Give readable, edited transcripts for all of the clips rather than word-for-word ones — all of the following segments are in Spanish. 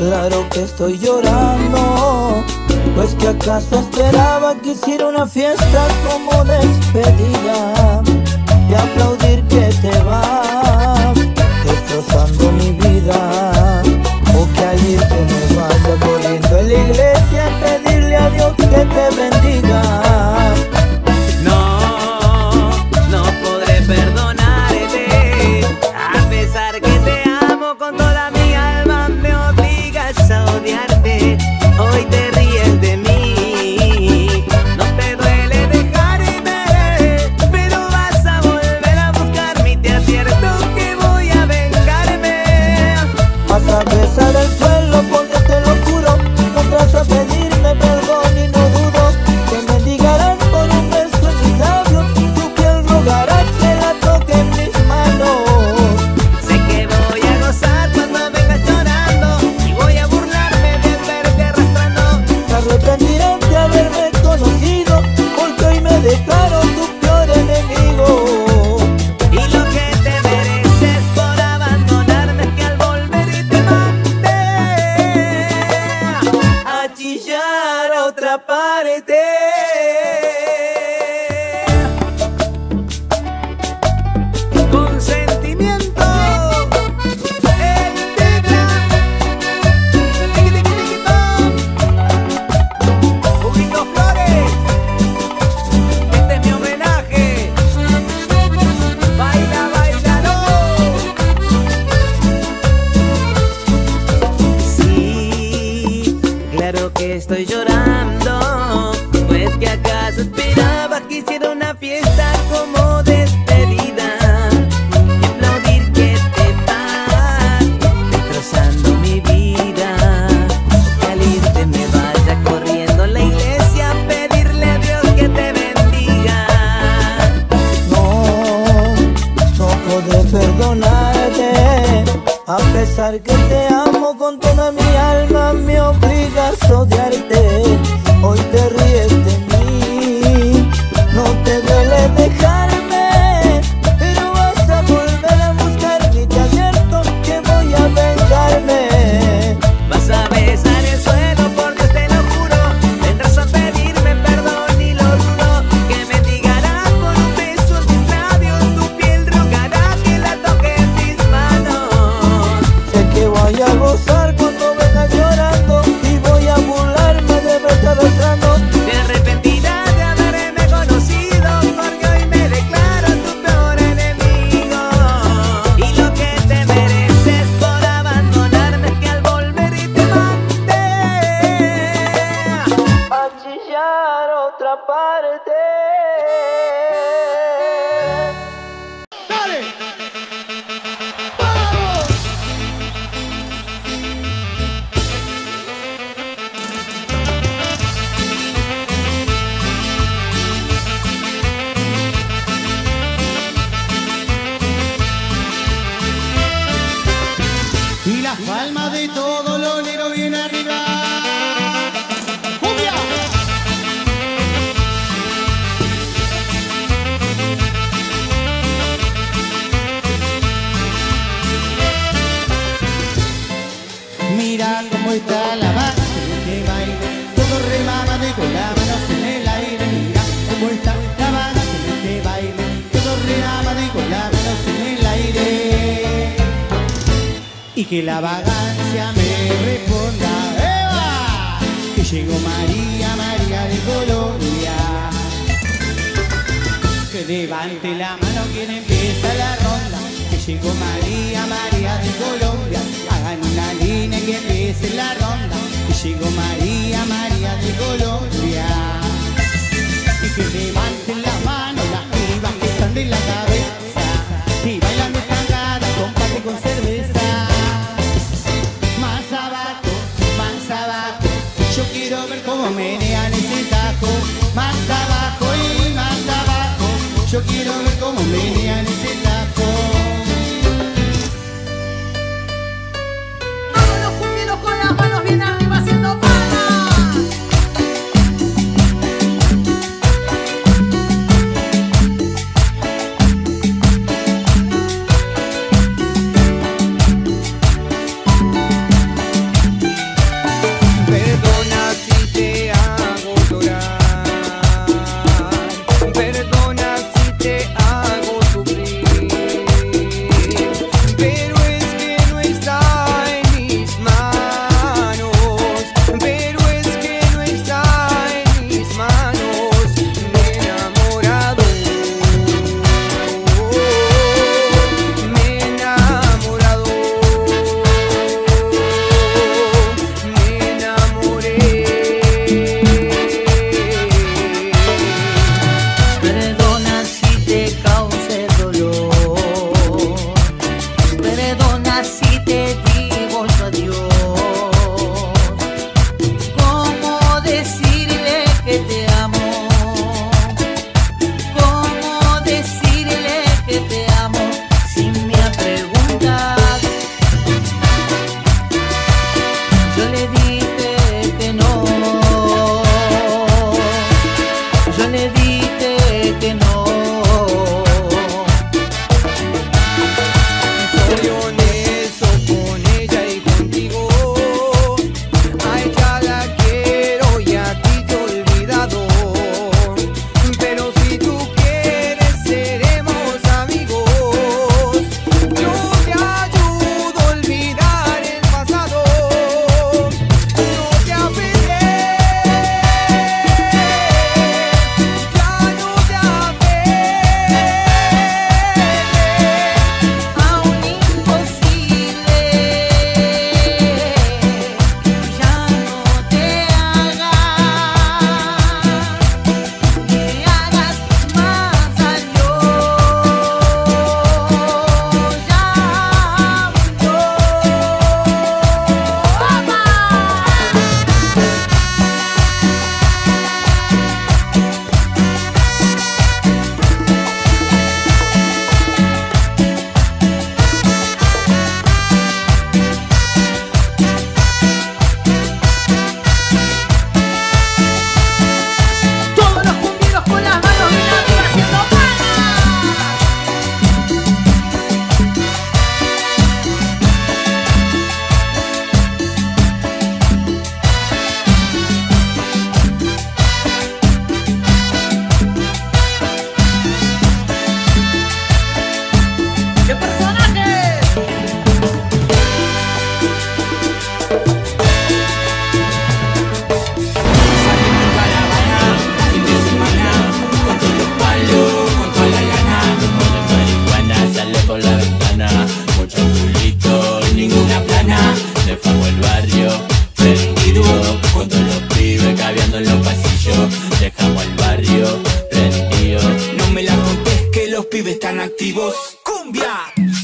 claro que estoy llorando, pues que acaso esperaba que hiciera una fiesta como despedida, y aplaudir que te vas, destrozando mi vida, o que al irte me vaya corriendo en la iglesia a pedirle a Dios que te bendiga. No podré perdonarte, a pesar que te amo con toda mi alma, me obligas a odiarte. Hoy te ríes de mí, no te duele dejarme, pero vas a volver a buscarme y te advierto que voy a vengarme. Vas a besar el suelo porque te lo juro, no vas a pedirme perdón y no dudo que me digarás por un beso en mis labios y tu piel rogará que la toque en mis manos. Sé que voy a gozar cuando vengas llorando y voy a burlarme de verte arrastrando. Me arrepentiré de haberme conocido porque hoy me declaro tu peor enemigo. Y lo que te mereces por abandonarme es que al volver y te mandé a chillar a otra parte. Con sentimiento, el tecla, tiquitiquitiquito, Juguito Flores, este es mi homenaje. Baila, bailalo. Sí, claro que estoy llorando, pues que acaso esperaba que hiciera una fiesta como despedida y aplaudir que te vas, destrozando mi vida, que al irte me vaya corriendo a la iglesia a pedirle a Dios que te bendiga. No podré perdonarte, a pesar que te amo con toda mi alma, me obligas a odiarte. Hoy te ríes de mí, no te duele dejarme, pero vas a volver a buscarme y te advierto que voy a vengarme. Vas a besar el suelo porque te lo juro, vendrás a pedirme perdón y lo dudo, que me digarás por un beso en mis labios, tu piel rogará que la toque en mis manos. Sé que voy a gozar cuando vengas llorando y voy a burlarme de verte arrastrando. Te arrepentirás de haberme conocido porque hoy me declaro tu peor enemigo. Y lo que te mereces por abandonarme es que al volver y te mandé a chillar a otra parte. ¡Dale! ¡Vamos! Y las palmas de todo los negros bien arriba. ¡Cumbia! Mira cómo está la base que baila, todo remamate con la mano en el aire. Mira cómo está la base que baila, todo remamate con la mano en el aire. Y que la vagancia me responda, ¡Eva! Que llegó María, María de Colombia. Que levante la mano quien empieza la ronda. Que llegó María, María de Colombia. Hagan una línea que empiece la ronda. Que llegó María, María de Colombia. Y que levanten las manos las pibas que están de la cabeza. Y bailando cagada, comparte con cerveza. Yo quiero ver cómo menean ese taco. Más abajo y más abajo. Yo quiero ver cómo menean ese taco. Todos los cumbieros con las manos bien arriba haciendo palas. yo le dije que no, yo le dije que no. Soy honesto con ella y contigo, a ella la quiero y a ti te he olvidado, pero si tú quieres seremos amigos, yo te ayudo a olvidar el pasado, no te apetece, ya no te apetece, aún imposible, ya no te hagas. Que hagas más daño, ya no. Todos los cumbieros con las manos en arriba haciendo palmas. ¡Qué personaje! Fin de semana, con todos los palos, con toda la gana. Con la marihuana sale por la ventana, mucho culito y ninguna plana. Dejamos el barrio prendido, con todos los pibes caviando en los pasillos. Dejamos el barrio prendido. No me la contés que los pibes están activos. ¡Cumbia!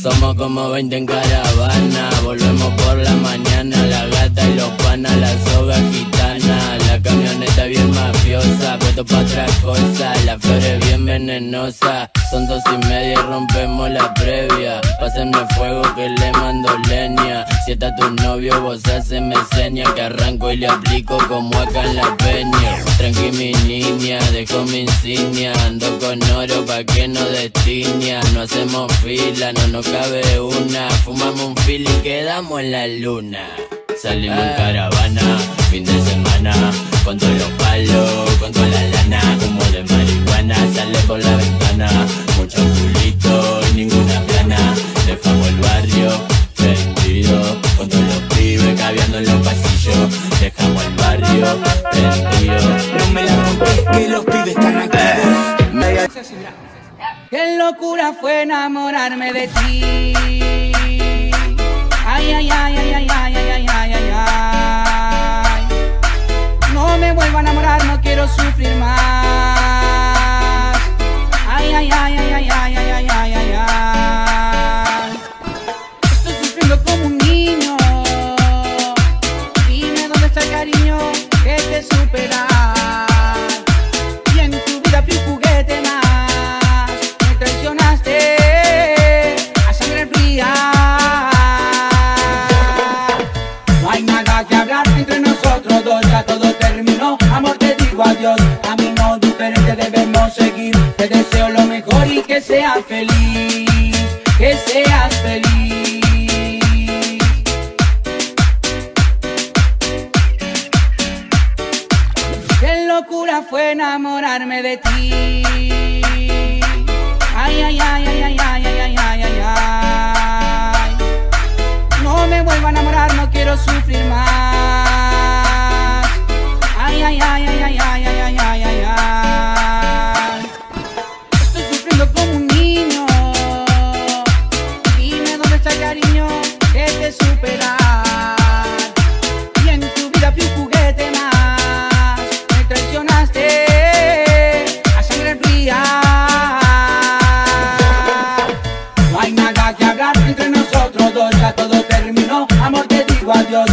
Somos como 20 en caravana, volvemos por la mañana. La gata y los panas, la soga gitana, la camioneta bien mafiosa, puesto pa' otras cosas, las flores bien venenosas. Son 2:30 y rompemos la previa, pásenme fuego que le mando leña. Si está tu novio vos haceme seña, que arranco y le aplico como acá en la peña. Tranqui mi niña, dejo mi insignia, ando con oro pa' que no destiña. No hacemos fila, no nos cabe una, fumamos un fil y quedamos en la luna. Salimos en caravana, fin de semana, con todos los palos, con toda la lana. Como de marihuana sale por la ventana, mucho culito y ninguna plana. Dejamos el barrio prendido, con todos los pibes caviando en los pasillos. Dejamos el barrio prendido. No me la contés que los pibes están activos. Qué locura fue enamorarme de ti. Ay, ay, ay, ay, ay, ay, ay, ay, ay, ay. No me vuelvo a enamorar, no quiero sufrir más. Ay, ay, ay, ay, ay, ay, ay, ay, ay, ay, ay. Estoy sufriendo como un niño. Dime dónde está el cariño que te supera. Y en tu vida fui un juguete más. Me traicionaste a sangre fría. Que hablar entre nosotros dos, ya todo terminó. Amor, te digo adiós, caminos diferentes debemos seguir. Te deseo lo mejor y que seas feliz, que seas feliz. Qué locura fue enamorarme de ti. Ay, ay, ay, ay, ay, ay, ay, ay, ay, ay. No me vuelvo a enamorar, no quiero sufrir más. Ay, ay, ay, ay, ay, ay, ay, ay, ay, ay. Estoy sufriendo como un niño. Dime dónde está el cariño que te supera. Y en tu vida fui un juguete más. Me traicionaste a sangre fría. No hay nada que hablar entre nosotros dos, ya todo terminó. Amor, te digo adiós.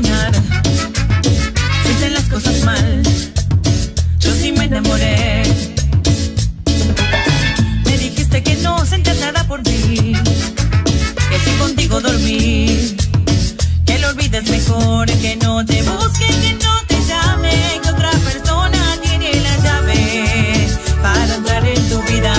decepcionar, se hacen las cosas mal. Yo sí me enamoré. Me dijiste que no sentías nada por mí, que si contigo dormí, que lo olvides mejor, que no te busque, que no te llame, que otra persona tiene la llave para entrar en tu vida.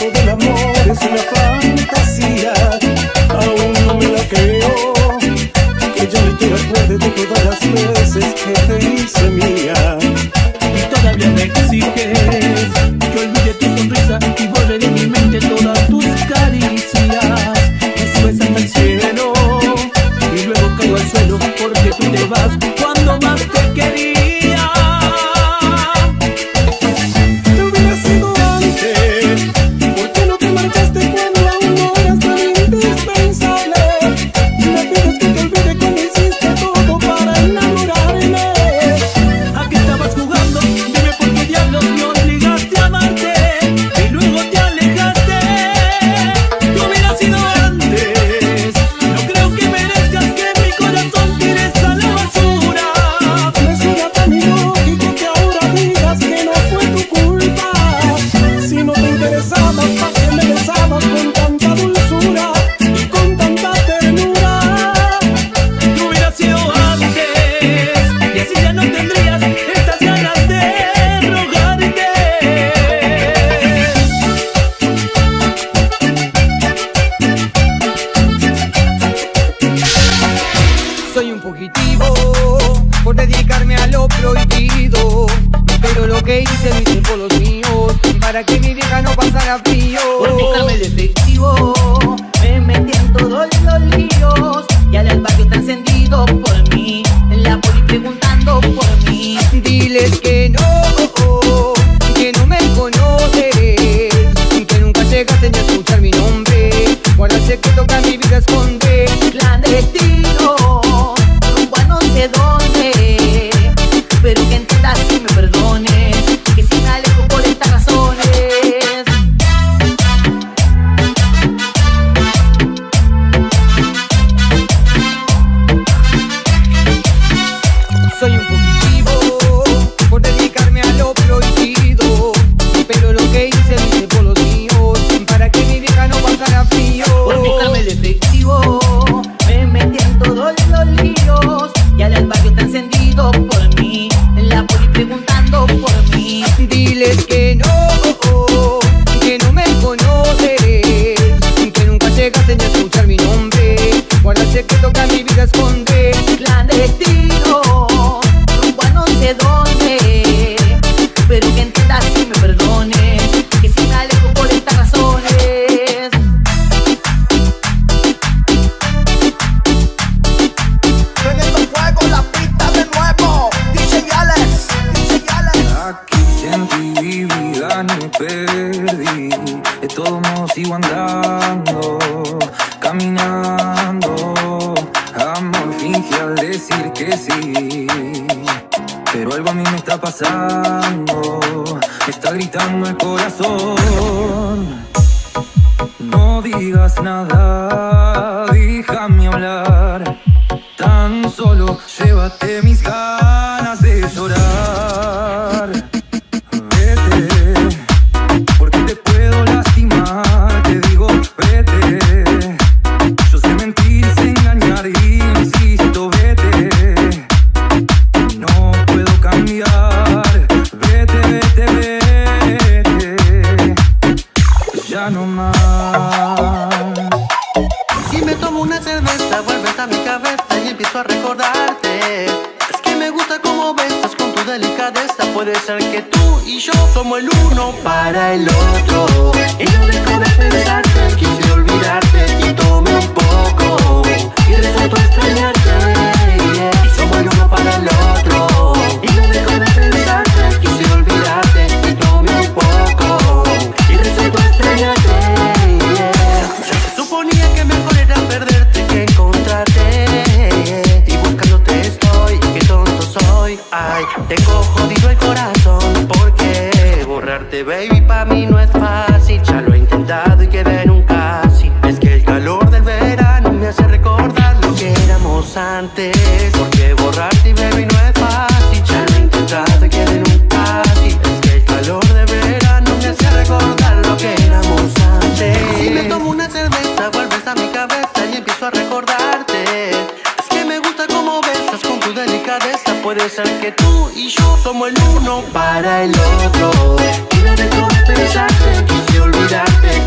esto del amor es una fantasía. Aún no me la creo, que yo no te acuerdo de todas las veces que te hice mía. Y todavía me exiges que olvide tu sonrisa y volver en mi mente todas tus caricias. Mis besos al cielo y luego caigo al suelo, porque tú te vas cuando más te quería. Soy un fugitivo por dedicarme a lo prohibido, pero lo que hice lo hice por los míos, para que mi vieja no pasara frío. Por buscarme el efectivo me metí en todos los líos, y ahora el barrio está encendido por mí, en la poli preguntando por mí. Diles que no me conoces, que nunca llegaste ni a escuchar mi nombre. Guarda el secreto que a mi vida esconde, clandestino, dónde, pero que entiendas y me perdones, que si me alejo por estas razones. Soy un fugitivo por dedicarme a lo prohibido, pero lo que hice lo hice por los míos, para que mi vieja no pasara frío. Por buscarme el efectivo me metí en todos los líos, y ahora el barrio está encendido por mí, en la poli preguntando por mí. Diles que no me conoces, que nunca llegaste ni a escuchar mi nombre. Guarda el secreto que a mi vida esconde, clandestino, rumbo a no sé dónde, pero que entiendas y me perdones, que si me alejo por estas razones. Perdí, de todos modos sigo andando, caminando. Amor finge al decir que sí, pero algo a mí me está pasando, me está gritando el corazón. No digas nada, déjame hablar, tan solo llévate mis ganas de llorar. Puede ser que tú y yo somos el uno para el otro, y yo dejo de pensarte, quise olvidarte y tomé un poco, y resultó extrañarte, yeah. Y somos el uno para el otro, y yo dejo de pensarte, quise olvidarte y tomé un poco, y resultó extrañarte, yeah. Yo se suponía que mejor era perderte que encontrarte, yeah. Y buscándote estoy, qué tonto soy, ay, tengo jodido el corazón, porque borrarte, baby, pa' mí no es fácil. Ya lo he intentado y quedé en un casi. Es que el calor del verano me hace recordar lo que éramos antes, porque borrarte, baby, no es fácil. Ya lo he intentado y quedé en un casi. Es que el calor del verano me hace recordar lo que éramos antes. Si me tomo una cerveza, vuelves a mi cabeza y empiezo a recordarte. Es que me gusta cómo besas con tu delicadeza. Puede ser que tú y yo somos el uno para el otro, y no dejo de pensarte, quise olvidarte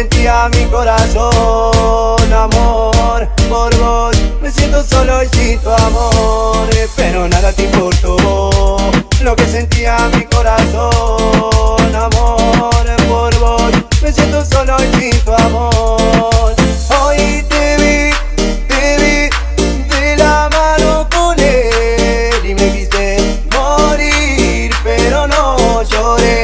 sentía mi corazón, amor. Por vos me siento solo y sin tu amor. Pero nada te importó lo que sentía mi corazón, amor. Por vos me siento solo y sin tu amor. Hoy te vi de la mano con él y me quise morir, pero no lloré.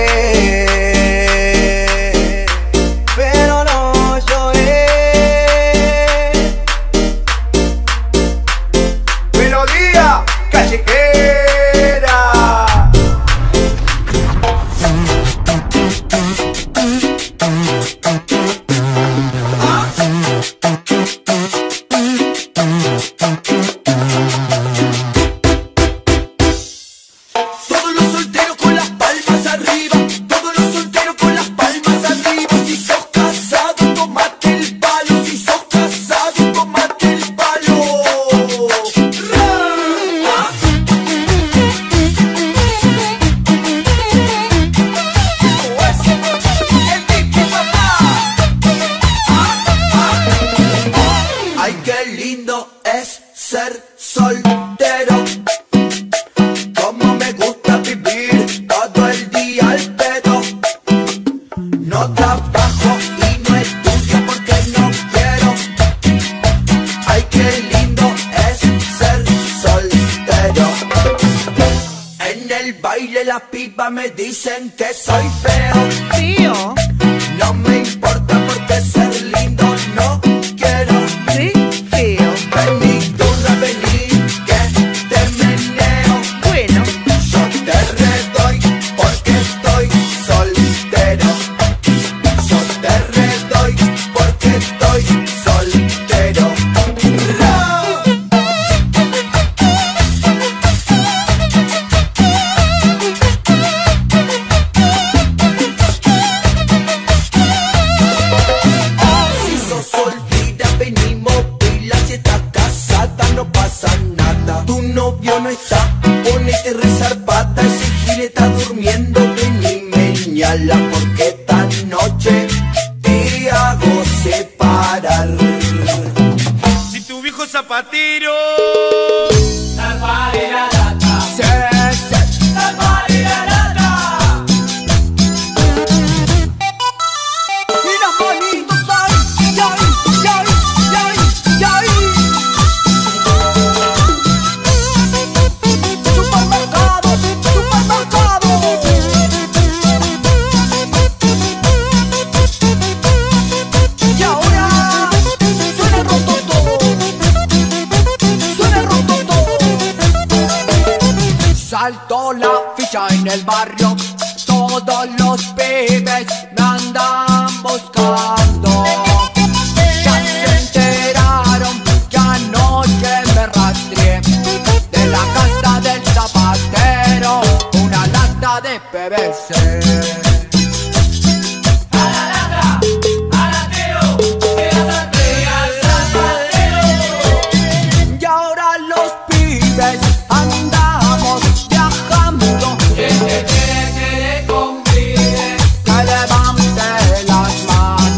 Levante las manos.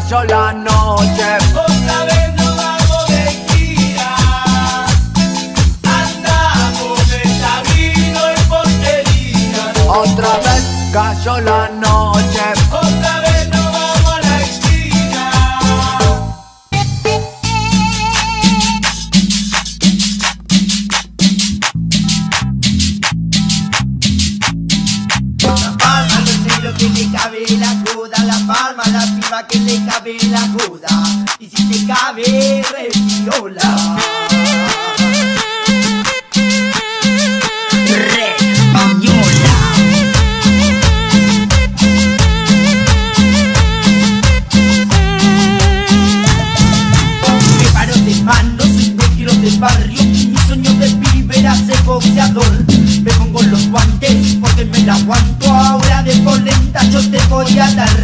cayó la noche. Otra vez nos vamos de gira, andamos de camino y portería. Otra vez cayó la noche. Otra vez nos vamos a la esquina. La palma del cielo que te cabe la aguda, la palma la piba que te cabe la aguda, y si te cabe reviola. Me pongo los guantes porque me la aguanto. Ahora de polenta yo te voy a dar. Me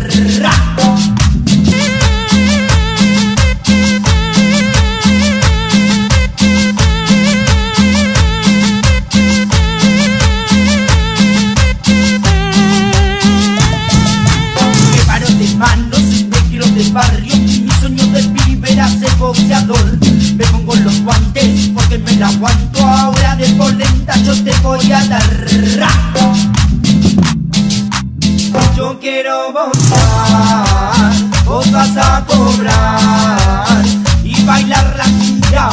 paro de manos y me quiero de barrio. Mi sueño de pibe era ser boxeador. Me pongo los guantes porque me la aguanto. Ahora de polenta yo te voy a dar. Yo quiero boxear, vos vas a cobrar y bailar la gira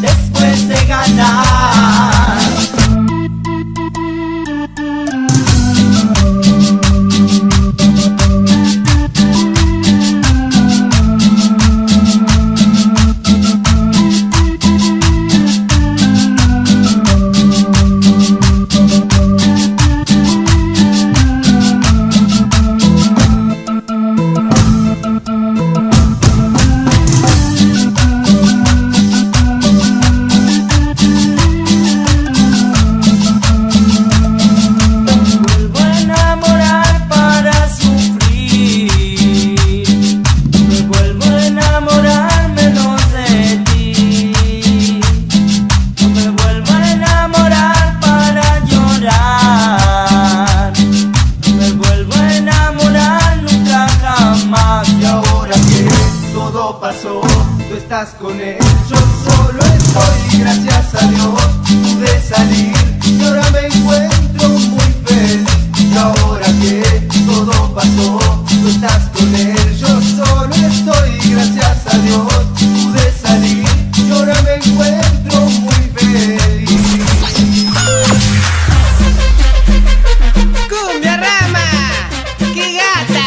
después de ganar. Con él, yo solo estoy, gracias a Dios pude salir y ahora me encuentro muy feliz. Y ahora que todo pasó, tú estás con él, yo solo estoy, gracias a Dios pude salir y ahora me encuentro muy feliz. ¡Cumbia Rama! ¡Qué gata!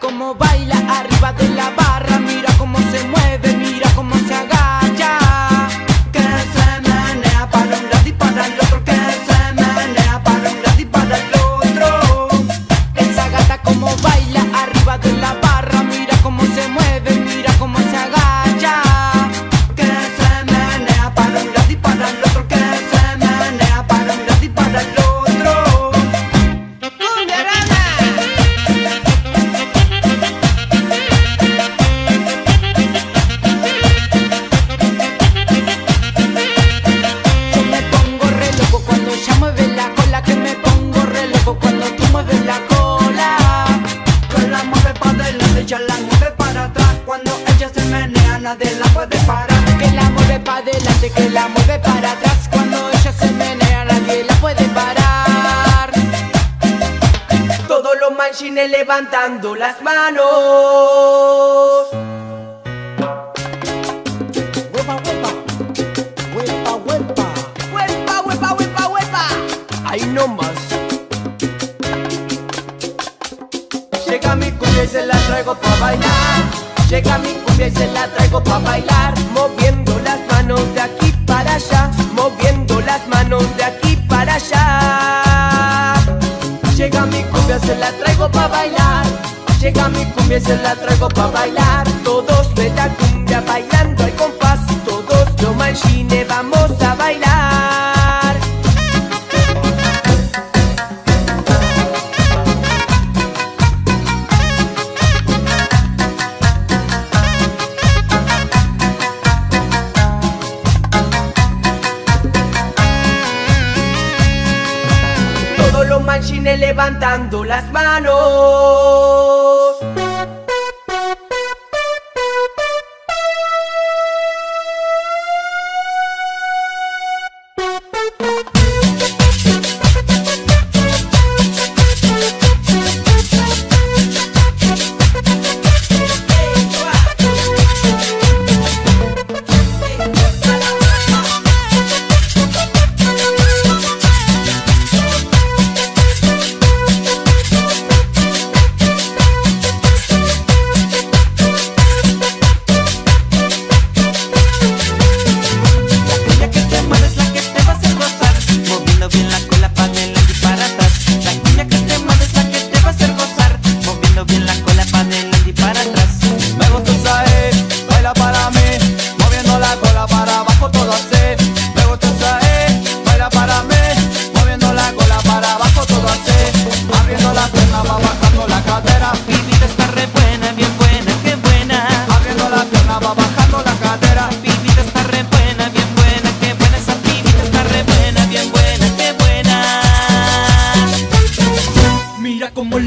Como baila arriba de la barra, mira cómo se mueve, mira cómo se agacha. Que se menea para un lado y para el otro, que se menea para un lado y para el otro. Esa gata como baila arriba de la barra, mira cómo se mueve, mira cómo se agacha. Que se menea para un lado y para el otro, que se menea para un lado y para el otro. De la puede parar, que la mueve para adelante, que la mueve para atrás. Cuando ella se menea, nadie la puede parar. Todos los manchines levantando las manos. Huepa, huepa, huepa, huepa, huepa, huepa, huepa, huepa. Ahí nomás. Llega mi cumbia y se la traigo para bailar. Llega mi cumbia y se la traigo pa' bailar. Moviendo las manos de aquí para allá, moviendo las manos de aquí para allá. Llega mi cumbia, se la traigo pa' bailar. Llega mi cumbia, se la traigo pa' bailar. Todos de la cumbia bailando al compás. Todos los manchines vamos a bailar. siempre levantando las manos.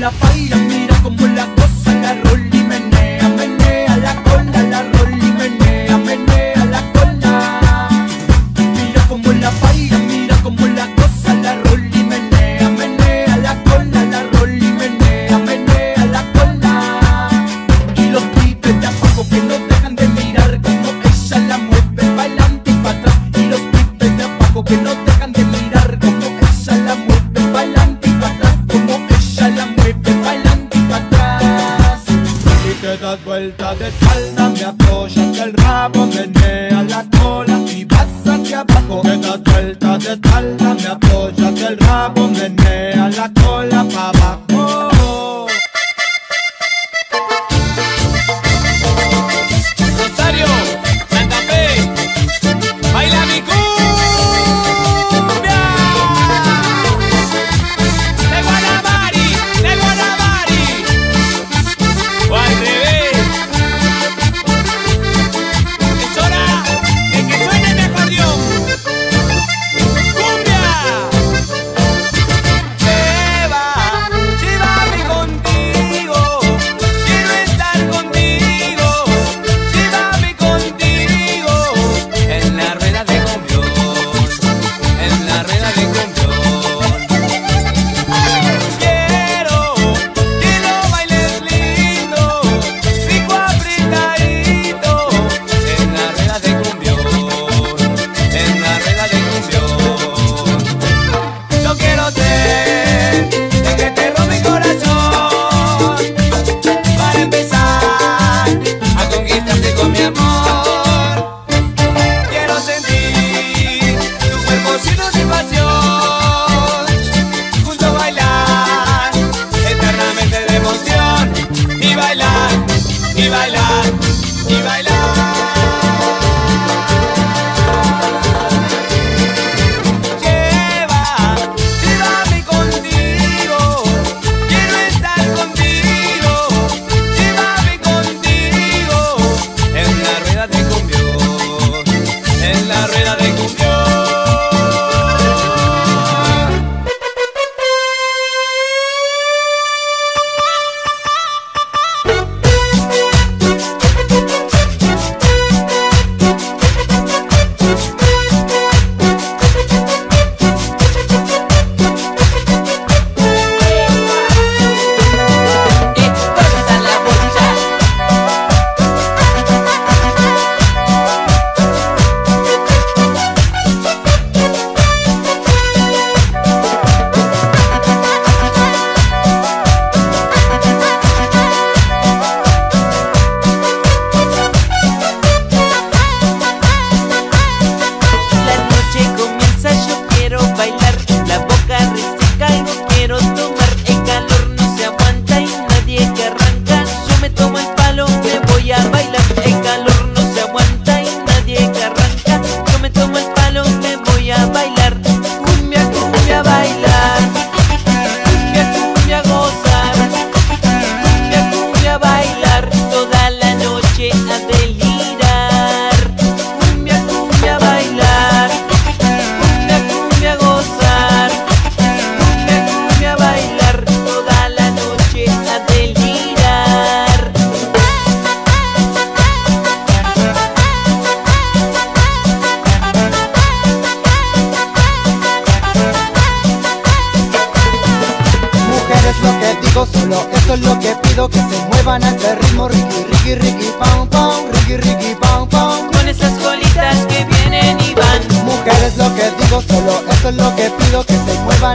La paila, mira como la cosa, la rola y menea, menea la cola, la rola y menea, menea la cola. Mira como la paila, mira como la cosa, la rola y menea, menea la cola, la rola y menea, menea la cola. Y los pibes de abajo que no dejan de mirar como ella la mueve pa'lante y para atrás. Y los pibes de abajo que no dejan de mirar como ella la mueve pa'lante y para atrás, como ella la mueve bailando y para atrás. Y te das vuelta de espalda, me apoyas el rabo, menea la cola y vas hacia abajo. Te das vuelta de espalda, me apoyas el rabo, menea la cola para abajo.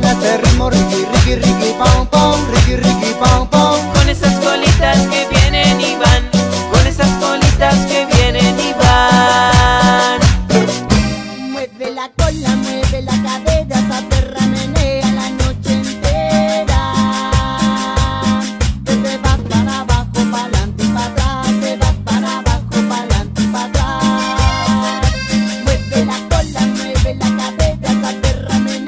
Este ritmo riqui, riqui, riqui, pam, pam, riqui, riqui, pam, pam. Con esas colitas que vienen y van, con esas colitas que vienen y van. Mueve la cola, mueve la cadera, esa perra menea la noche entera. Te vas para abajo, para adelante y para atrás, te vas para abajo, para adelante y para atrás. Mueve la cola, mueve la cadera, esa perra menea.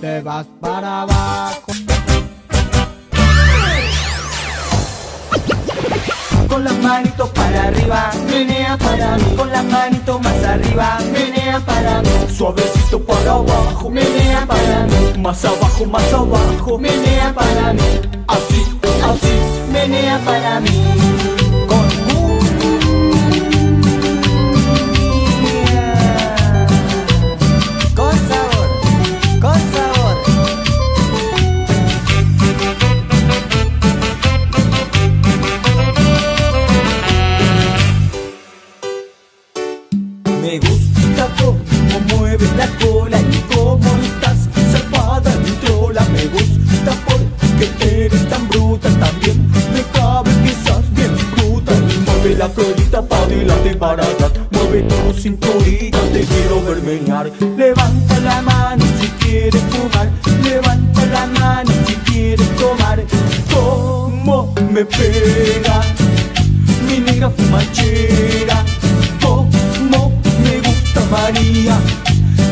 Te vas para abajo con las manitos para arriba, menea para mí. Con las manitos más arriba, menea para mí. Suavecito para abajo, menea para mí. Más abajo, menea para mí. Así, así, menea para mí. Me gusta cómo mueves la cola y cómo estás zarpada y trola. Me gusta porque eres tan bruta, también me cabe que seas bien puta. Mueve la colita para adelante, para atrás, mueve tu cinturita, te quiero ver menear. Levanta la mano si quieres fumar, levanta la mano si quieres tomar. Cómo me pega mi negra fumachera, María,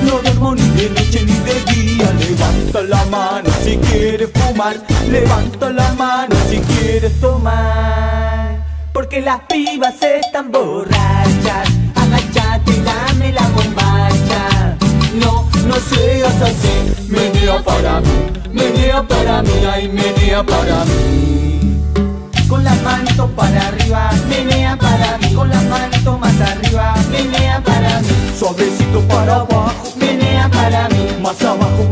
no duermo ni de noche ni de día. Levanta la mano si quieres fumar, levanta la mano si quieres tomar. Porque las pibas están borrachas, agáchate y dame la bombacha. No, no seas así, menea para mí, ay, menea para mí. Con las manitos para arriba, menea para mí. Con las manitos más arriba, menea para mí. Suavecito para abajo, menea para mí. Más abajo,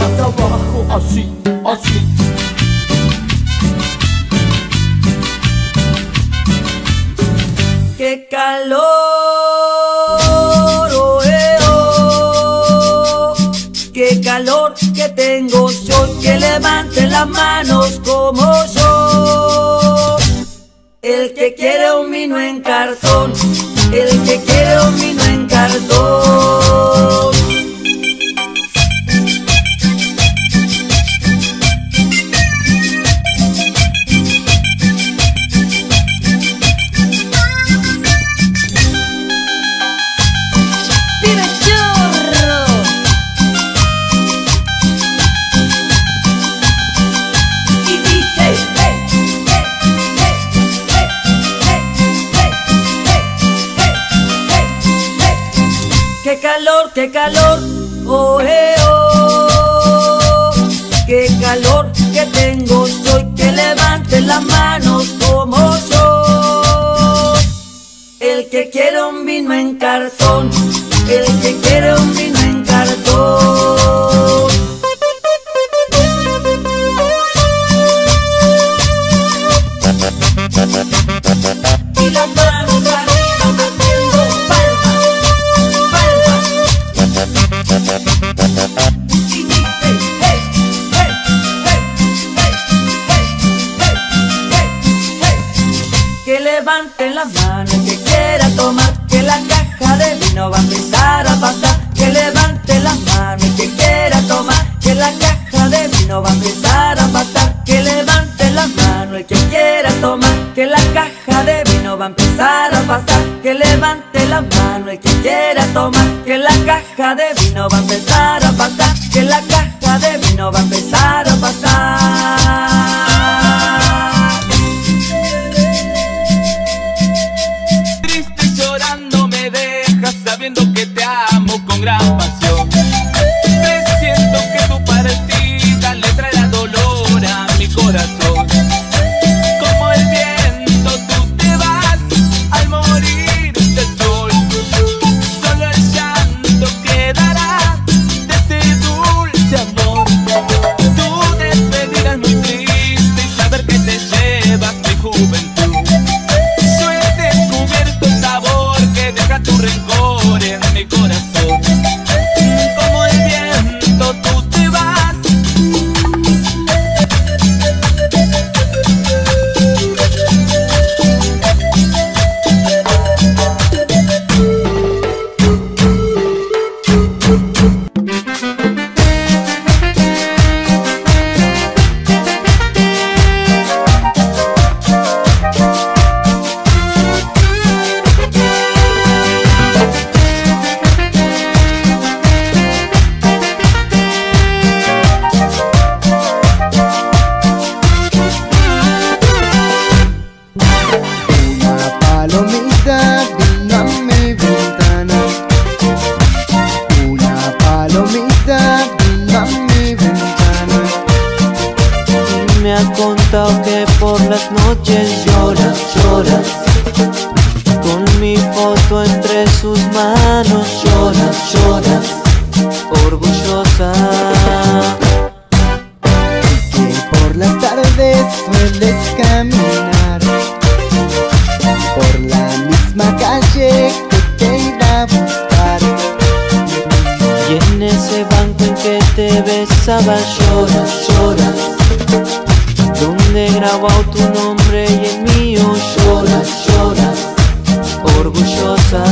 así, así. ¡Qué calor! Oh, oh. ¡Qué calor que tengo yo! Que levante las manos como yo. El que quiere un vino en cartón, el que quiere un vino en cartón. Qué calor, oh, oh, qué calor que tengo yo, que levante las manos como yo. El que quiere un vino en cartón, el que quiere un vino en cartón. Y las manos arriba batiendo palmas. Que levanten las manos que quiera tomar, que la caja de vino va a empezar a pasar. Que levanten las manos que quiera tomar, que la caja de vino va a empezar a pasar. Que levanten las manos el que quiera tomar, que la caja de vino va a empezar a pasar. Que levante la mano el que quiera tomar, que la caja de vino va a empezar a pasar, que la caja de vino va a empezar a pasar. Triste y llorando me dejas, sabiendo que te amo con gran pasión. Presiento que tu partida le traerá dolor a mi corazón. Como el viento tú te vas al morir. Solo el llanto quedará de me ha contado que por las noches llora, llora, con mi foto entre sus manos, llora, llora, orgullosa. Que por las tardes sueles caminar por la misma calle que te irá a buscar, y en ese banco en que te besaba, llora, llora, donde he grabado tu nombre y el mío, llora, llora, orgullosa.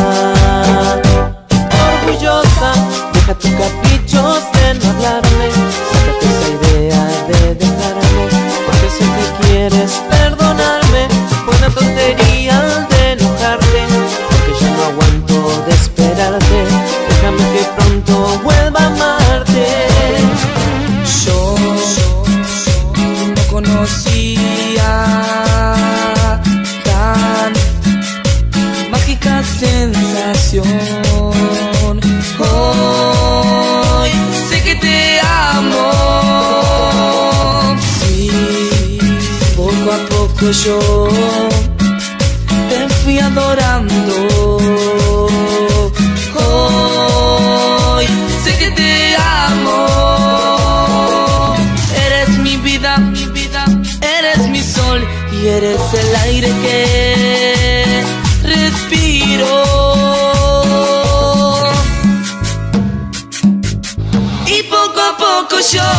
Orgullosa, deja tus caprichos de no hablarme, sácate esa idea de dejarme, porque sé que quieres perdonarme, fue una tontería al de enojarte, porque ya no aguanto de esperarte, déjame que pronto vuelva a amarte. Yo no conocía tan mágica sensación. Hoy sé que te amo. Sí, poco a poco yo te fui adorando. Hoy sé que te amo. Eres mi vida, mi vida. Eres mi sol y eres el aire que respiro, y poco a poco yo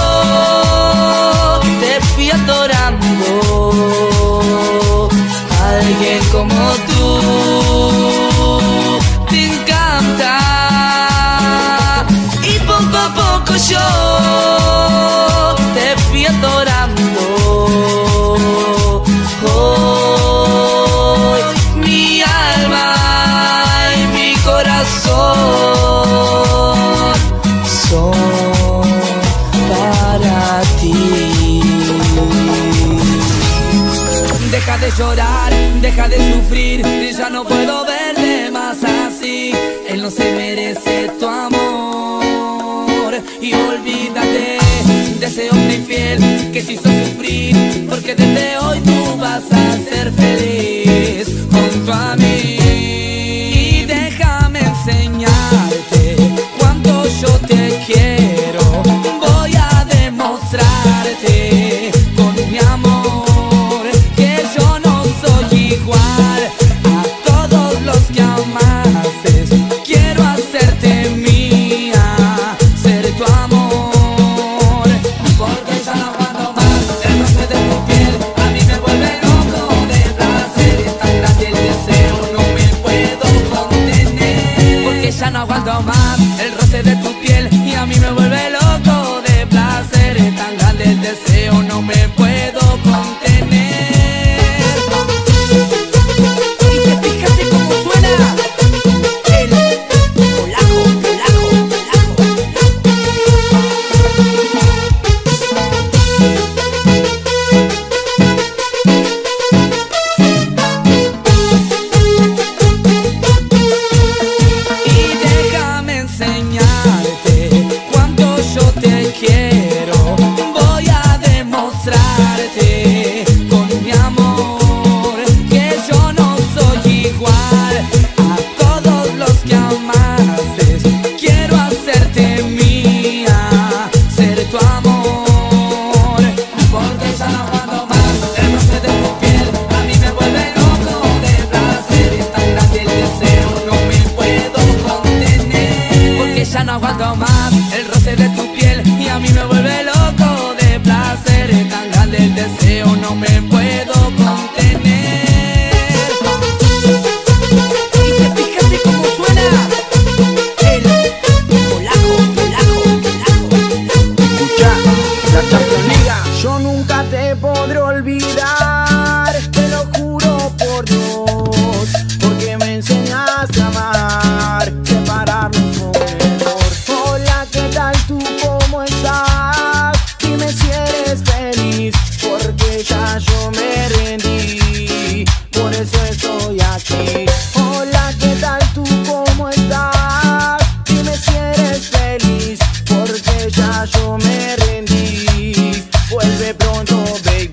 te fui adorando. Alguien como tú te encanta, y poco a poco yo te fui adorando. Son para ti. Deja de llorar, deja de sufrir, ya no puedo verte más así. Él no se merece tu amor y olvídate de ese hombre infiel que te hizo sufrir, porque desde hoy tú vas a ser feliz junto a mí. Enseñarte cuánto yo te quiero, voy a demostrarte con mi amor que yo no soy igual a todos los que amaste. Quiero hacerte mía, ser tu amor, porque ya no aguanto más el roce de tu piel, a mí me vuelve loco de placer, es tan grande el deseo, no me puedo contar. Ya no aguanto más el roce de tu piel y a mí me vuelve loco de placer, es tan grande el deseo, no me puedo contener. Y te fijaste cómo suena el polaco, polaco, yo me rendí, vuelve pronto. paso, baby.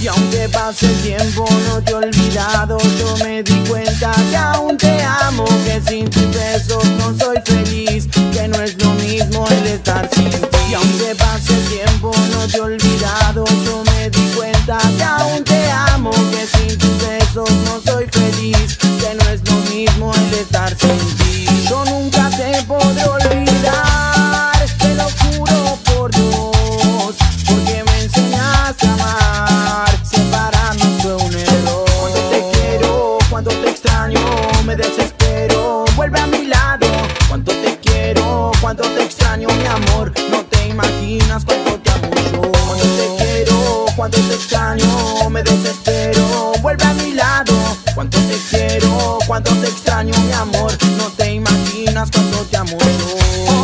Y aunque pase el tiempo no te he olvidado. Yo me di cuenta que aún te amo, que sin tus besos no soy feliz, que no es lo mismo el estar sin ti. Y aunque pase el tiempo no te he olvidado. Yo me di cuenta que aún te amo, que sin tus besos no soy feliz, que no es lo mismo el estar sin ti. Yo nunca te podré olvidar, te lo juro por Dios, porque me enseñaste a amar. Separarnos fue un error. Cuando te quiero, cuando te extraño, me desespero, vuelve a mi lado. Cuando te quiero, cuando te extraño, mi amor, no te imaginas cuánto te amo yo. Cuando te quiero, cuando te extraño, me desespero, vuelve a mi lado. Cuando te quiero, cuando te extraño, mi amor, no te imaginas cuánto te amo yo.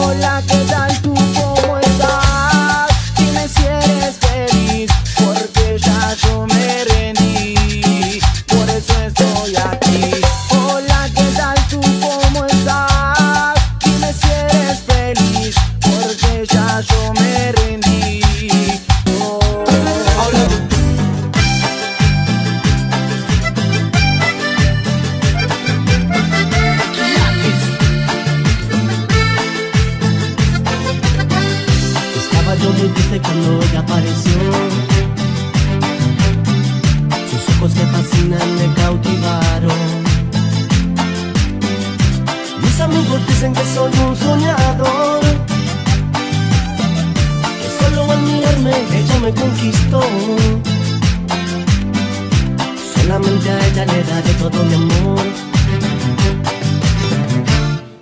Hola, ¿qué tal tú? ¿Cómo estás? Dime si eres feliz, porque ya yo me rendí, por eso estoy aquí. Hola, ¿qué tal tú? ¿Cómo estás? Dime si eres feliz, porque ya yo me rendí. Cuando ella apareció, sus ojos que fascinan me cautivaron. Mis amigos dicen que soy un soñador, que solo al mirarme ella me conquistó. Solamente a ella le daré todo mi amor,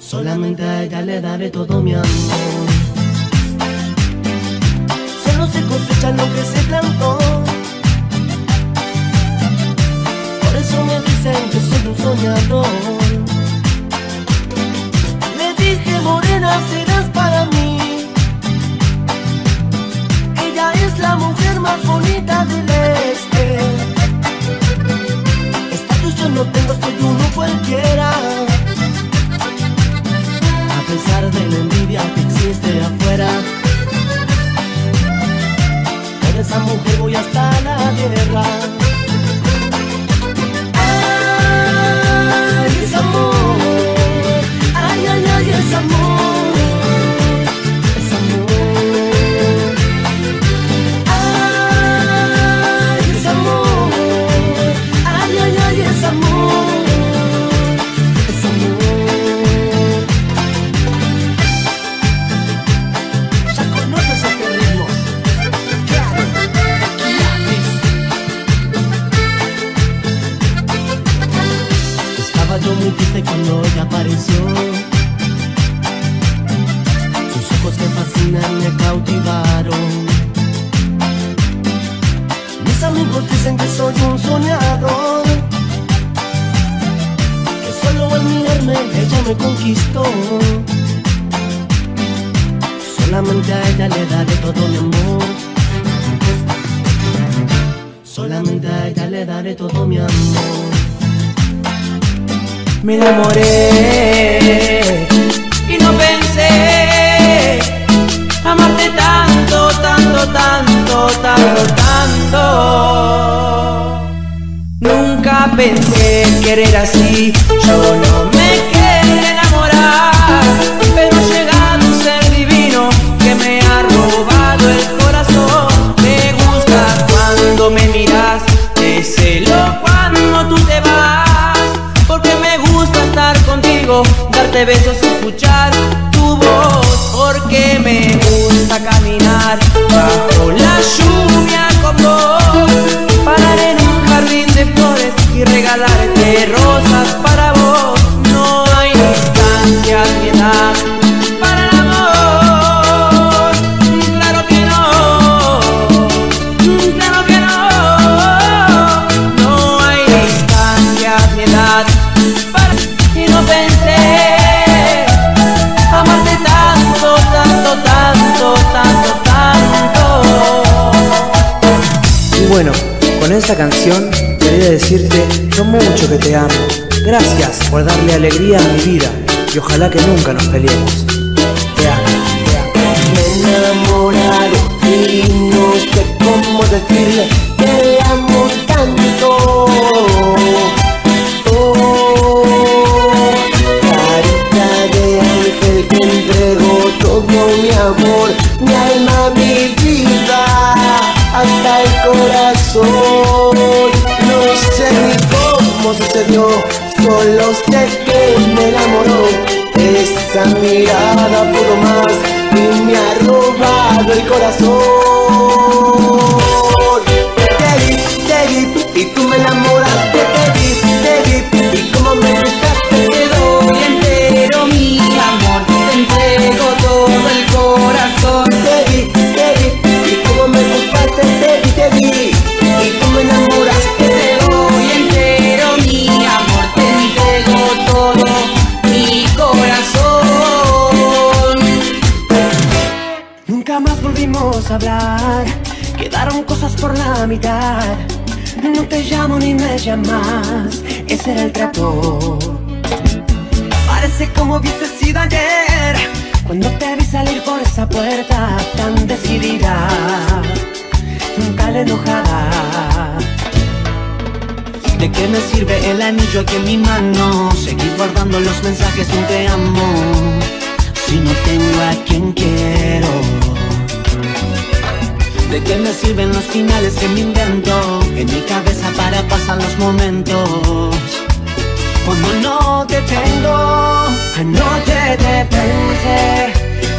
solamente a ella le daré todo mi amor. No se cosecha lo que se plantó, por eso me dicen que soy un soñador. Le dije, morena, serás para mí. Ella es la mujer más bonita del este. Estatus yo no tengo, soy uno cualquiera. A pesar de la envidia que existe afuera, por esa mujer voy hasta la guerra. Ay, es amor. Ay, ay, ay, es amor. Es amor. Ay, es amor. Ay, ay, ay, es amor. Es amor. Ya conoces este ritmo. Yo muy triste cuando ella apareció, sus ojos que fascinan me cautivaron. Mis amigos dicen que soy un soñador, que solo al mirarme ella me conquistó. Solamente a ella le daré todo mi amor, solamente a ella le daré todo mi amor. Me enamoré y no pensé amarte tanto, tanto, tanto, tanto, tanto. Nunca pensé querer así. Yo no me quería enamorar, pero ha llegado un ser divino que me ha robado el corazón. Me gusta cuando me miras, te celo cuando tú te vas, porque me gusta estar contigo, darte besos y escuchar tu voz. Porque me gusta caminar bajo la lluvia con vos, parar en un jardín de flores y regalarte rosas para vos. No hay distancia ni edad para el amor, claro que no, claro que no. No hay distancia ni edad. Y no pensé amarte tanto, tanto, tanto, tanto, tanto. Y bueno, con esta canción quería decirte lo mucho que te amo. Gracias por darle alegría a mi vida y ojalá que nunca nos peleemos. Te amo, te amo. Me enamoraré y no no sé cómo decirle que amo tanto. Oh, carita de ángel, te entrego todo mi amor, mi alma, mi vida, hasta el corazón. No sé ni cómo sucedió, solo sé que me enamoró. Esa mirada pudo más y me ha robado el corazón. Te di, y tú me enamoraste. Te di, y como me gustaste, te doy entero mi amor, te entrego todo el corazón. Te di, y como me gustaste, te di, y tú me enamoraste. Hablar, quedaron cosas por la mitad. No te llamo ni me llamas, ese era el trato. Parece como hubiese sido ayer cuando te vi salir por esa puerta tan decidida, tan enojada. ¿De qué me sirve el anillo aquí en mi mano? Seguir guardando los mensajes de un te amo si no tengo a quien quiero. ¿De qué me sirven los finales que me invento en mi cabeza para pasar los momentos? Cuando no te tengo, anoche te pensé,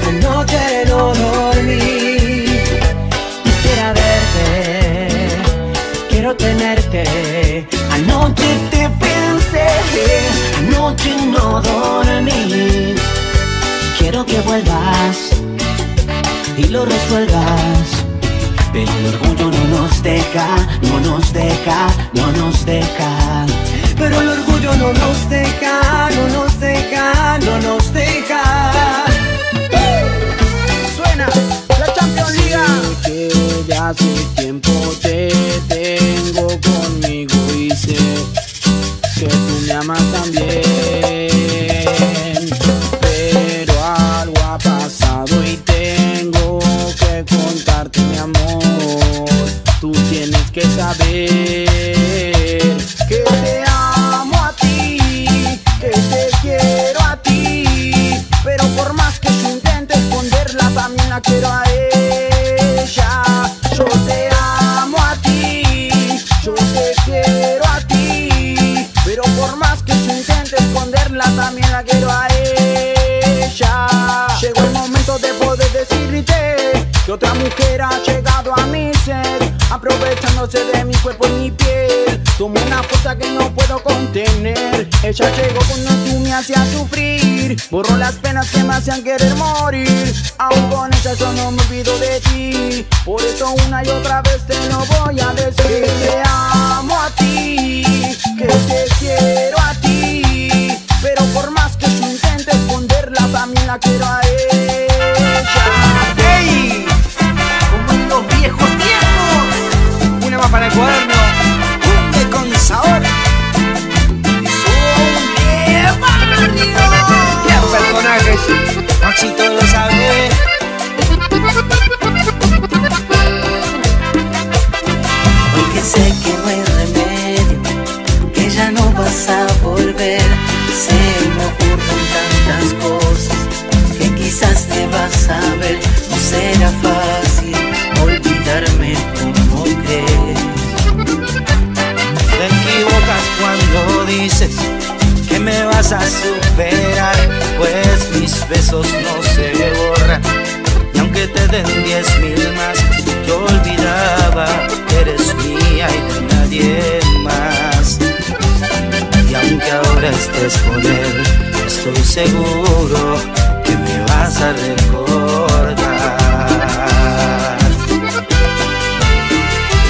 anoche no dormí. Quisiera verte, quiero tenerte. Anoche te pensé, anoche no dormí. Quiero que vuelvas y lo resuelvas. Pero el orgullo no nos deja, no nos deja, no nos deja. Pero el orgullo no nos deja, no nos deja, no nos deja. Suena la Champions League. Sé que ya hace tiempo te tengo conmigo y sé que tú me amas también. Pero algo ha pasado y tengo que contarte, mi amor. Tú tienes que saber que te amo a ti, que te quiero a ti. Pero por más que yo intente esconderla, también la quiero a ella. Yo te amo a ti, yo te quiero a ti. Pero por más que yo intente esconderla, también la quiero a ella. Llegó el momento de poder decirte que otra mujer ha llegado a mi ser, aprovechándose de mi cuerpo y mi piel. Tomó una fuerza que no puedo contener. Ella llegó cuando tú me hacías sufrir, borró las penas que me hacían querer morir. Aún con ella yo no me olvido de ti, por eso una y otra vez te lo voy a decir. Que te amo a ti, que te quiero a ti. Pero por más que yo intente esconderla, también la quiero a ella. ¡Ey! Como en los viejos tiempos. Una más para el cuaderno, un con sabor. ¡Qué personajes! Maxito lo sabe. Hoy que sé que no hay remedio, que ya no vas a volver, se me ocurren tantas cosas que quizás te vas a ver. No será fácil olvidarme como crees. Te equivocas cuando dices que me vas a superar, pues mis besos no se borran, y aunque te den 10.000 más, yo olvidaba que eres mía y de nadie más. Y aunque ahora estés con él, estoy seguro que me vas a recordar.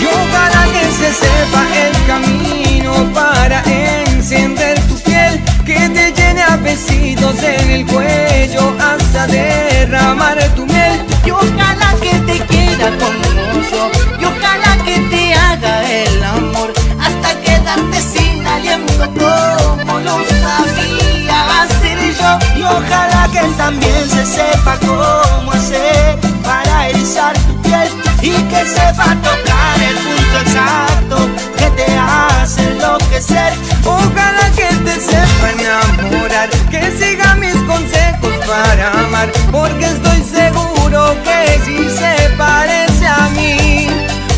Yo para que se sepa el camino, para encender tu piel, que te llene a besitos en el cuello hasta derramar tu miel. Y ojalá que te quiera con mucho, y ojalá que te haga el amor hasta quedarte sin aliento como lo sabía hacer yo. Y ojalá que él también se sepa cómo hacer para erizar tu piel y que sepa tocar el punto exacto que te hace enloquecer. Ojalá que te sepa enamorar, que siga mis consejos para amar, porque estoy seguro que si se parece a mí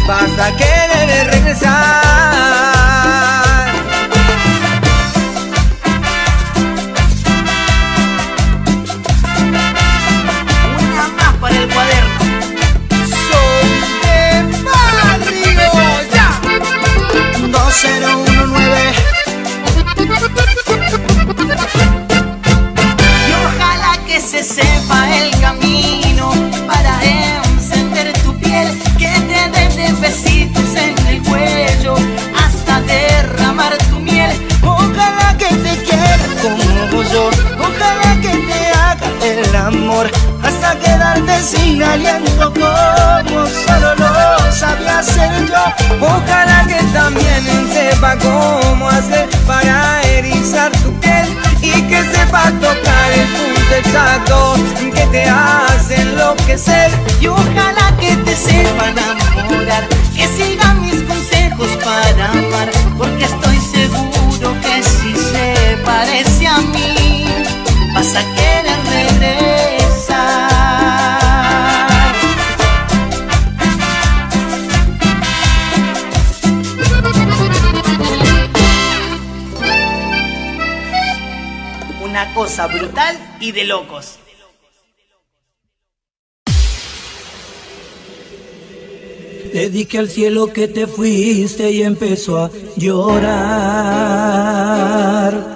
vas a querer regresar. Que sepa el camino para encender tu piel, que te den de besitos en el cuello hasta derramar tu miel. Ojalá que te quiera como yo, ojalá que te haga el amor hasta quedarte sin aliento como solo lo sabía hacer yo. Ojalá que también sepa cómo hacer para erizar tu piel y que sepa tocar el punto exacto que te hace enloquecer. Y ojalá que te sepa enamorar, que sigan mis consejos para amar, porque estoy seguro que si se parece a mí vas a querer regresar. Una cosa brutal y de locos. Le dije al cielo que te fuiste y empezó a llorar.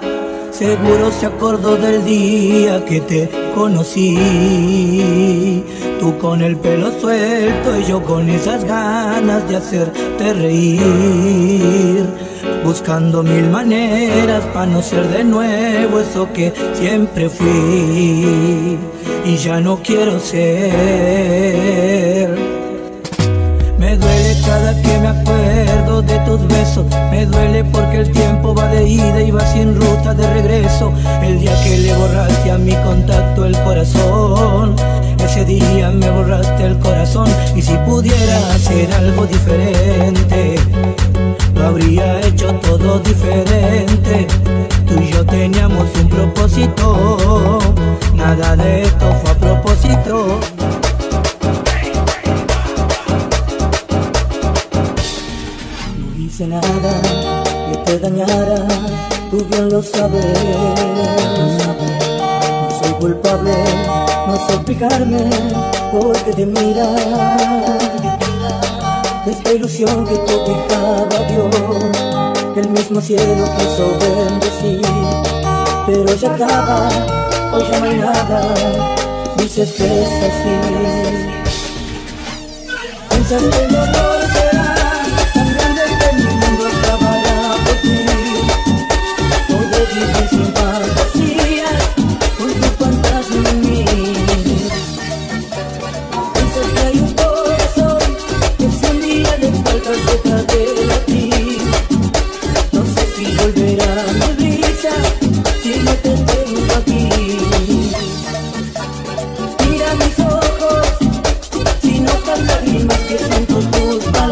Seguro se acordó del día que te conocí. Tú con el pelo suelto y yo con esas ganas de hacerte reír, buscando mil maneras para no ser de nuevo eso que siempre fui y ya no quiero ser. Me duele cada que me acuerdo de tus besos, me duele porque el tiempo va de ida y va sin ruta de regreso. El día que le borraste a mi contacto el corazón, ese día me borraste el corazón. Y si pudiera hacer algo diferente, lo habría hecho todo diferente. Tú y yo teníamos un propósito, nada de esto fue a propósito. No hice nada que te dañara, tú bien lo sabes. No soy culpable, no sospecharme, porque te miras. Esta ilusión que te dejaba Dios, que el mismo cielo quiso bendecir, pero ya acaba, hoy ya no hay nada, dices que es así. Piensas que el dolor será tan grande que mi mundo acabará por ti. Todo vive sin fantasía, con tu fantasma en mí. Detrás de ti, no sé si volverá mi risa si no te tengo aquí. Mira mis ojos, si notas lágrimas que siento tus palabras.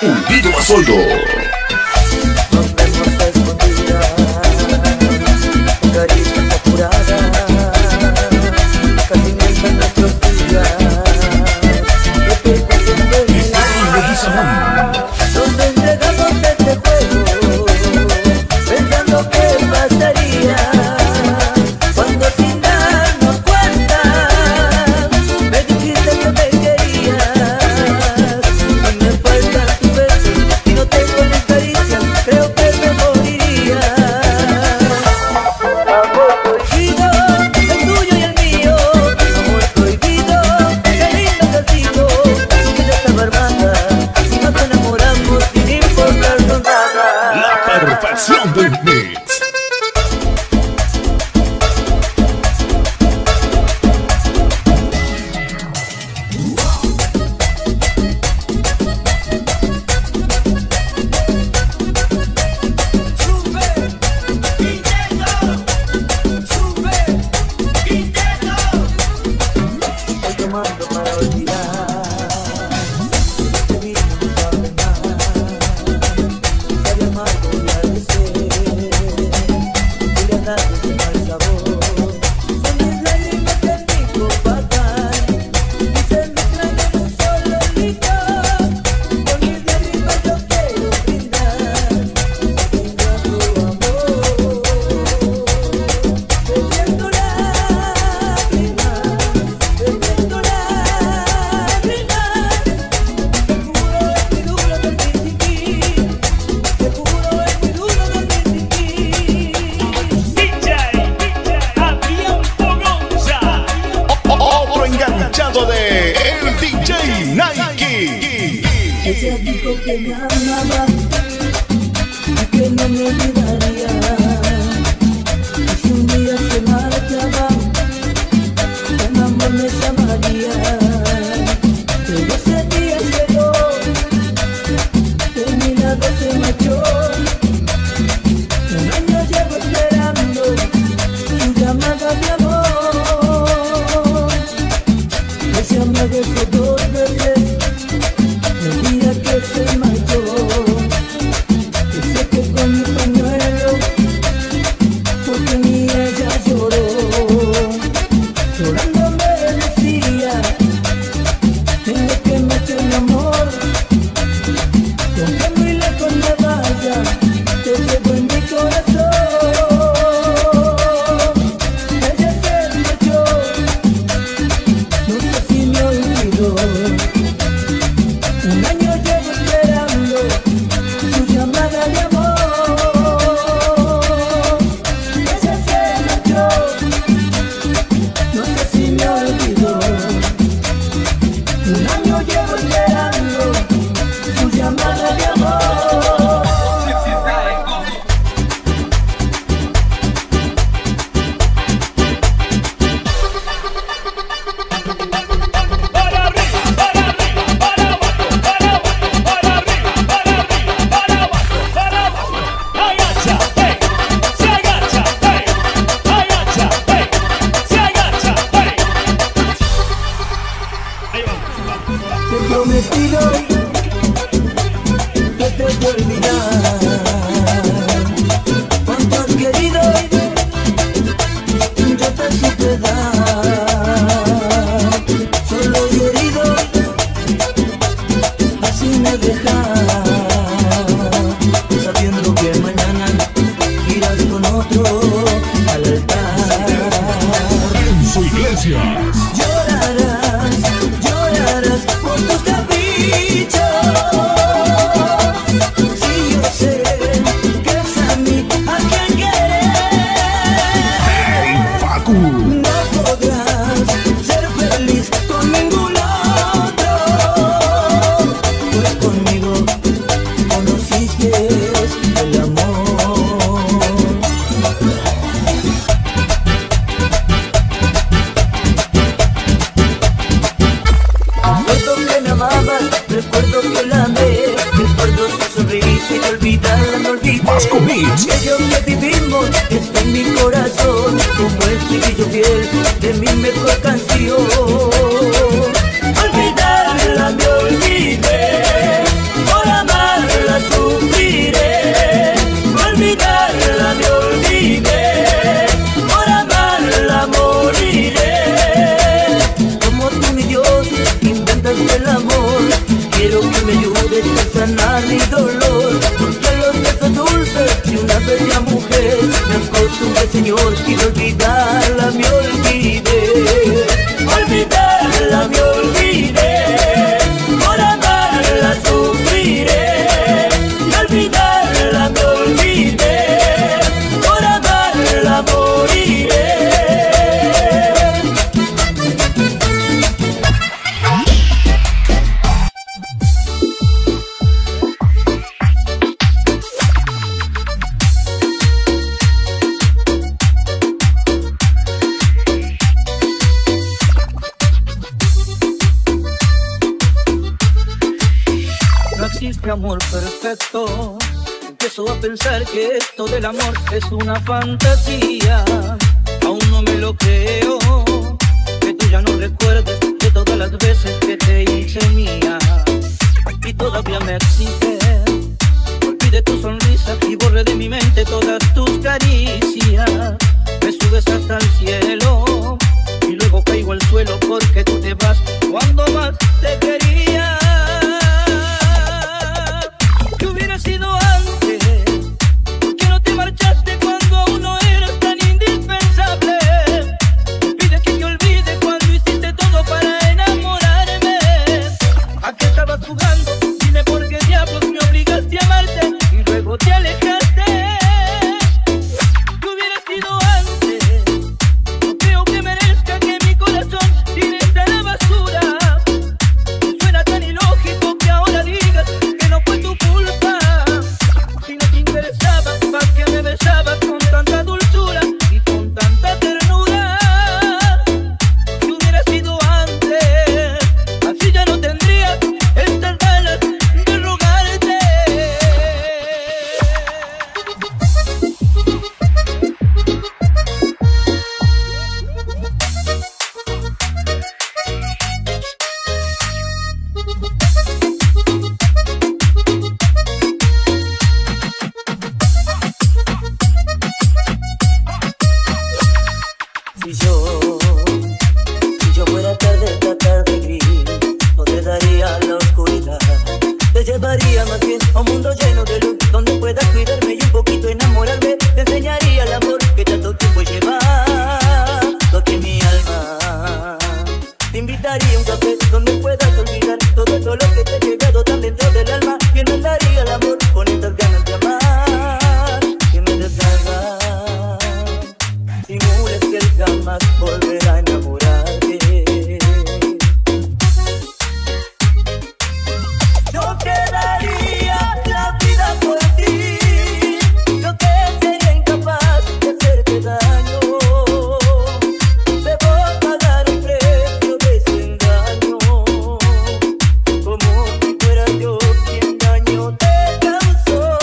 Hundido a Soldo. Nos vemos a escondidas, caricias apuradas, casi mientras nuestros días. Yo te presento en el alma, nos entregamos de este juego, pensando qué pasaría cuando sin darnos cuenta me dijiste que me querías. Me faltan tus besos y no tengo mis caricias, creo que me moriría. Amor prohibido, el tuyo y el mío. Amor prohibido, qué lindo castigo. Ella estaba armada, nos enamoramos sin importarnos nada. La perfección del mix. Ella dijo que me amaba y que no me olvidaría. Y si un día se marchaba, con amor me llamaría. Pero ese día llegó, de mi lado se marchó. Un año llevo esperando su llamada de amor. Ella me dejó dos veces. Ellos que vivimos está en mi corazón, como el chiquillo fiel de mi mejor canción. mi amor perfecto. Empiezo a pensar que esto del amor es una fantasía. Aún no me lo creo, que tú ya no recuerdes de todas las veces que te hice mía. Y todavía me exige, olvide tu sonrisa y borre de mi mente todas tus caricias. Me subes hasta el cielo y luego caigo al suelo porque tú te vas cuando más te quería. Si yo fuera tarde, esta tarde gris, no te daría la oscuridad. Te llevaría más bien a un mundo lleno de luz, donde puedas cuidarme y un poquito enamorarme. Te enseñaría el amor que tanto tiempo lleva aquí en mi alma. Te invitaría a un café donde puedas olvidar todo esto lo que te ha llegado tan dentro del alma. Y enmendaría el amor con estas ganas de amar que me desgarra. Simules que él jamás volverá a enamorarte. Yo te daría la vida por ti, yo que sería incapaz de hacerte daño. Debo pagar el precio de ese engaño, como si fuera yo quien daño te causó.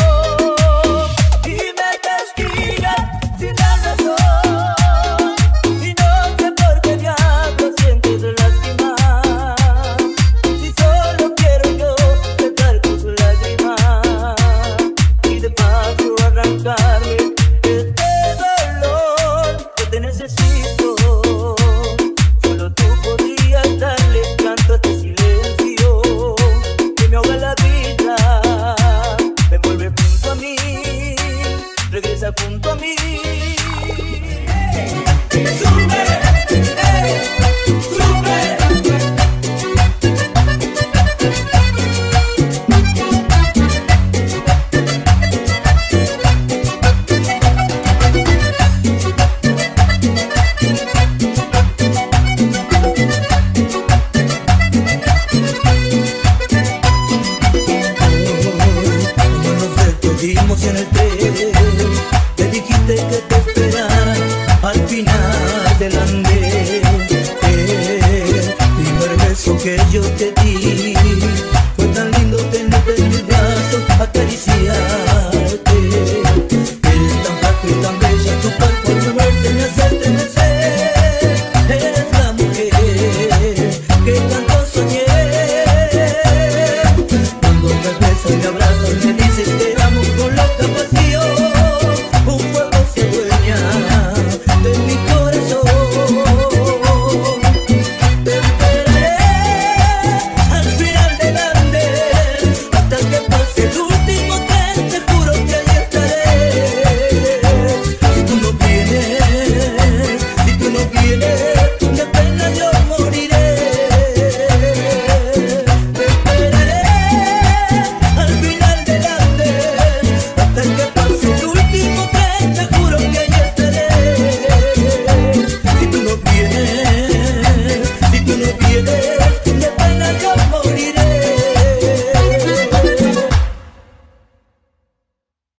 Y me castigas sin la razón. Junto a mí, nos en el tren. Te dijiste que te esperara al final del andén.